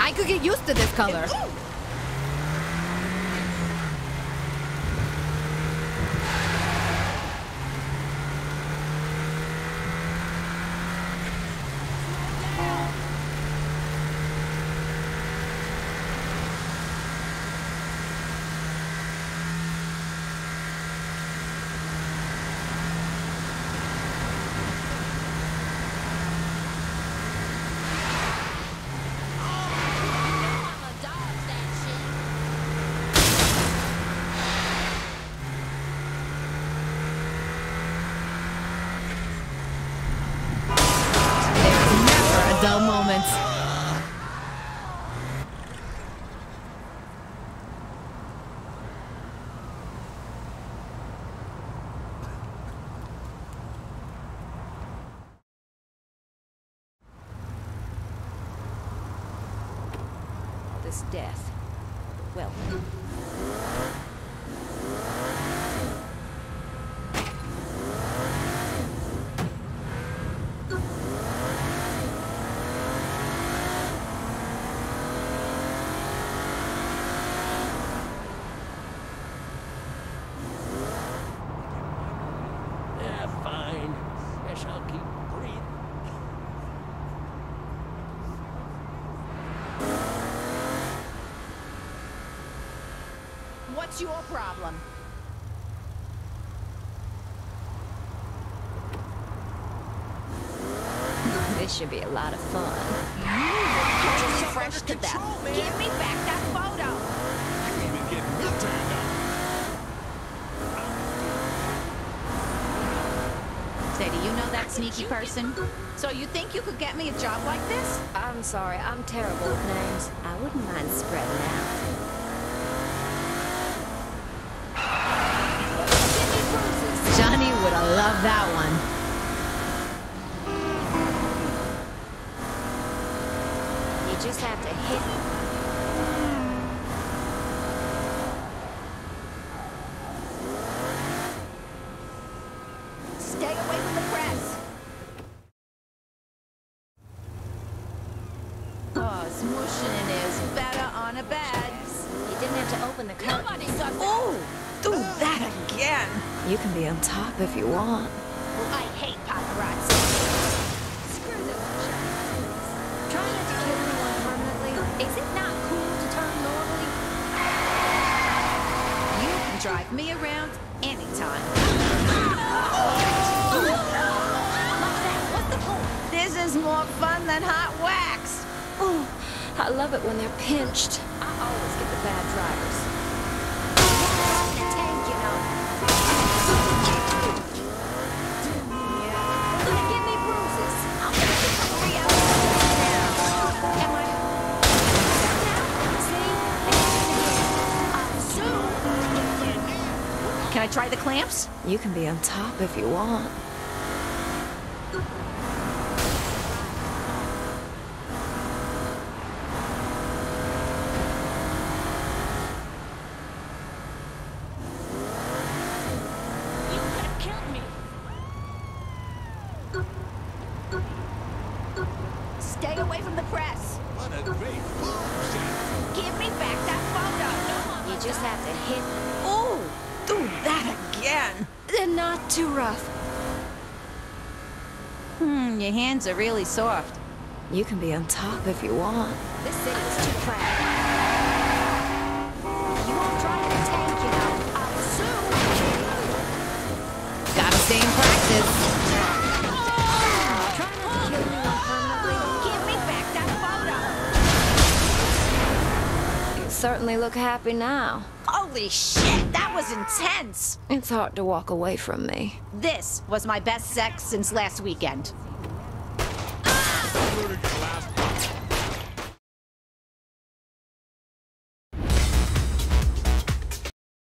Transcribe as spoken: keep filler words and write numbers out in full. I could get used to this color. This death. Well. What's your problem? This should be a lot of fun. Get your friends to that. Give me back that photo. You can't even get me turned up. Say, do you know that sneaky person? So you think you could get me a job like this? I'm sorry, I'm terrible with names. I wouldn't mind spreading out. Love that one. You just have to hit me. Stay away from the press. Oh, smooshing is better on a bed. You didn't have to open the curtain. Oh, do that again. You can be on top if you want. Well, I hate paparazzi. Screw those shots. Trying to kill anyone permanently. Is it not cool to turn normally? You can drive me around anytime. What's the point? This is more fun than hot wax. Oh, I love it when they're pinched. I always get the bad drivers. Can I try the clamps? You can be on top if you want. Your hands are really soft. You can be on top if you want. This city is too proud. You won't try to tank, you know. I'll assume. Gotta stay in practice. Trying to kill me permanently. Give me back that photo. You certainly look happy now. Holy shit, that was intense! It's hard to walk away from me. This was my best sex since last weekend. Ah!